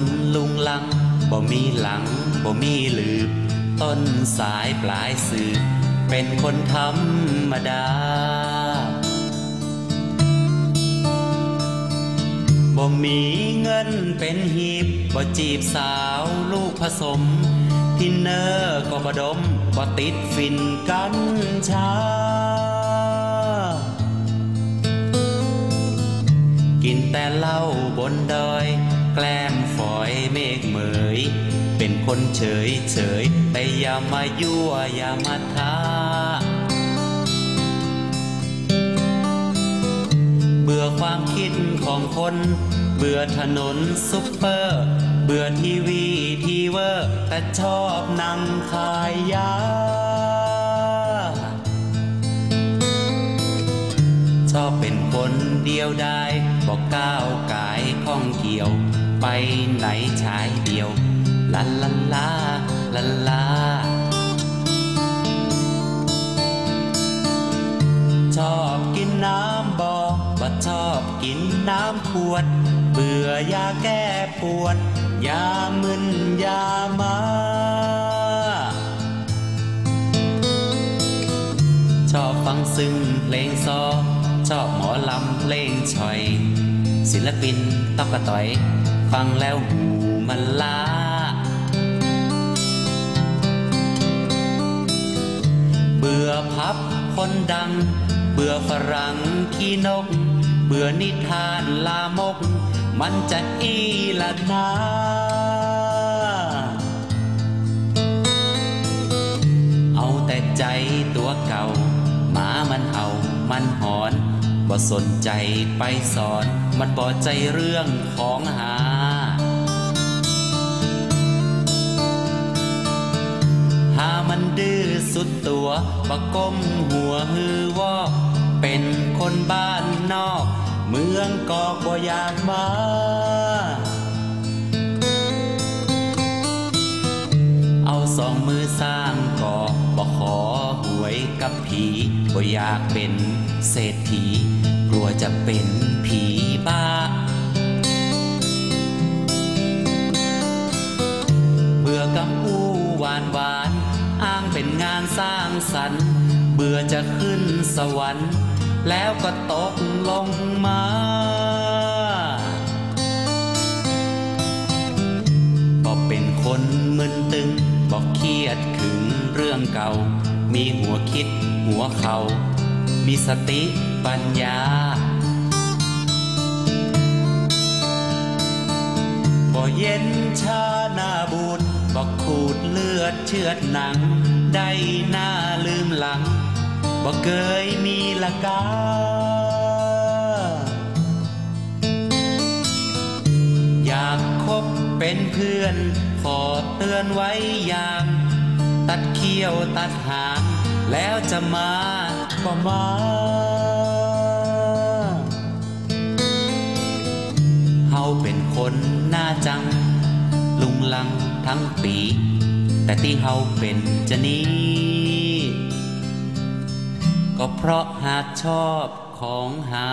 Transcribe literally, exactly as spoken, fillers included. นลุงลังบ่มีหลังบ่มีลืบต้นสายปลายสืบเป็นคนธรรมดาบ่มีเงินเป็นหีบบ่จีบสาวลูกผสมทินเนอร์ก็บ่ดมบ่ติดฟินกัญชากินแต่เหล้าบนดอยแกล้มฝอยเมฆเหมยเป็นคนเฉยเฉยแต่อย่ามายั่วอย่ามาท้าเบื่อความคิดของคนเบื่อถนนซุปเปอร์เบื่อทีวีทีเวอร์แต่ชอบนั่งขายยาชอบเป็นคนเดียวได้บอกก้าวกายข้องเกี่ยวไปไหนชายเดียวลาลาลาลาลาชอบกินน้ำบ่อบ่ชอบกินน้ำขวดเบื่อยาแก้ปวดยามึนยามาชอบฟังซึ้งเพลงซอชอบหมอลำเพลงชอยศิลปินตอกกระต่อยฟังแล้วหูมันล้าเบื่อพับคนดังเบื่อฝรั่งขี้นกเบื่อนิทานลามกมันจะอีละนาเอาแต่ใจตัวเก่าหมามันเห่ามันหอนบ่สนใจไปสอนมันบ่ใจเรื่องของหาหามันดื้อสุดตัวบ่ก้มหัวฮือวอกเป็นคนบ้านนอกเมืองก็บ่อยากมาเอาสองมือสร้างก่อบ่ขอหวยกับผีบ่อยากเป็นเศรษฐีกลัวจะเป็นผีบ้าเบื่อกำอู้หวานหวานอ้างเป็นงานสร้างสรรค์เบื่อจะขึ้นสวรรค์แล้วก็ตกลงมาบอกเป็นคนมึนตึงบอกเครียดขึงเรื่องเก่ามีหัวคิดหัวเขามีสติปัญญาบอกเย็นชาหน้าบูดบอกขูดเลือดเชือดหนังได้หน้าลืมหลังบอกเคยมีละกาอยากคบเป็นเพื่อนขอเตือนไว้ยามตัดเขี้ยวตัดหางแล้วจะมาก็มาเฮาเป็นคนหน้าจังลุงลังทั้งปีแต่ที่เฮาเป็นจะนี้ก็เพราะหากชอบของหา